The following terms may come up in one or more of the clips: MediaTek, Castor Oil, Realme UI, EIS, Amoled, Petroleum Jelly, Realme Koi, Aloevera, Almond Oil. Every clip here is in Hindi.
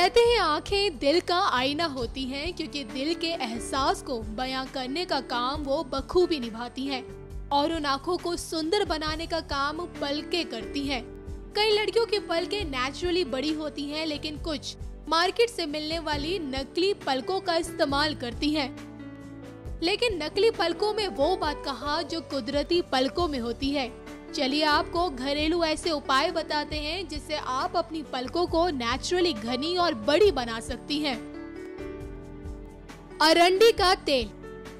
कहते हैं आंखें दिल का आईना होती हैं, क्योंकि दिल के एहसास को बयां करने का काम वो बखूबी निभाती हैं और उन आंखों को सुंदर बनाने का काम पलकें करती हैं। कई लड़कियों की पलकें नेचुरली बड़ी होती हैं, लेकिन कुछ मार्केट से मिलने वाली नकली पलकों का इस्तेमाल करती हैं। लेकिन नकली पलकों में वो बात कहा जो कुदरती पलकों में होती है। चलिए आपको घरेलू ऐसे उपाय बताते हैं जिससे आप अपनी पलकों को नेचुरली घनी और बड़ी बना सकती हैं। अरंडी का तेल।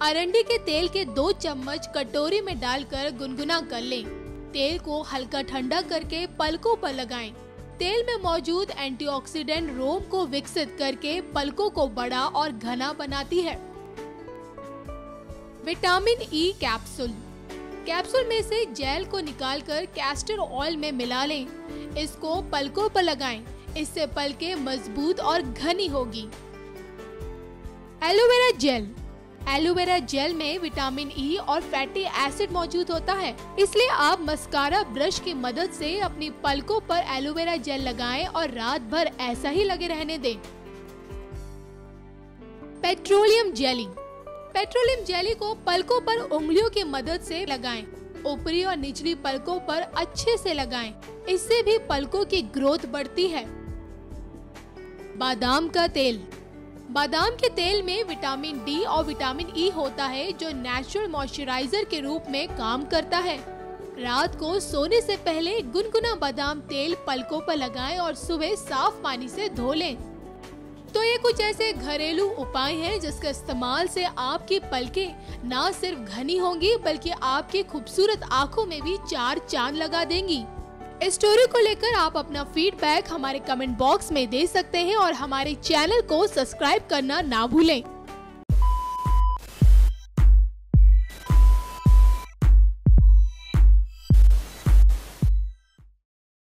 अरंडी के तेल के 2 चम्मच कटोरी में डालकर गुनगुना कर लें। तेल को हल्का ठंडा करके पलकों पर लगाएं। तेल में मौजूद एंटीऑक्सीडेंट रोम को विकसित करके पलकों को बड़ा और घना बनाती है। Vitamin E capsule. कैप्सूल में से जेल को निकालकर कैस्टर ऑयल में मिला लें। इसको पलकों पर लगाएं। इससे पलकें मजबूत और घनी होगी। Aloe vera gel. एलोवेरा जेल में विटामिन ई और फैटी एसिड मौजूद होता है, इसलिए आप मस्कारा ब्रश की मदद से अपनी पलकों पर एलोवेरा जेल लगाएं और रात भर ऐसा ही लगे रहने दें। Petroleum jelly. पेट्रोलियम जेली को पलकों पर उंगलियों की मदद से लगाएं। ऊपरी और निचली पलकों पर अच्छे से लगाएं। इससे भी पलकों की ग्रोथ बढ़ती है। बादाम का तेल। बादाम के तेल में विटामिन डी और विटामिन ई होता है, जो नेचुरल मॉइस्चराइजर के रूप में काम करता है। रात को सोने से पहले गुनगुना बादाम तेल पलकों पर लगाएं और सुबह साफ पानी से धो लें। तो ये कुछ ऐसे घरेलू उपाय हैं जिसका इस्तेमाल से आपकी पलकें ना सिर्फ घनी होंगी बल्कि आपकी खूबसूरत आंखों में भी 4 चांद लगा देंगी। इस स्टोरी को लेकर आप अपना फीडबैक हमारे कमेंट बॉक्स में दे सकते हैं और हमारे चैनल को सब्सक्राइब करना ना भूलें।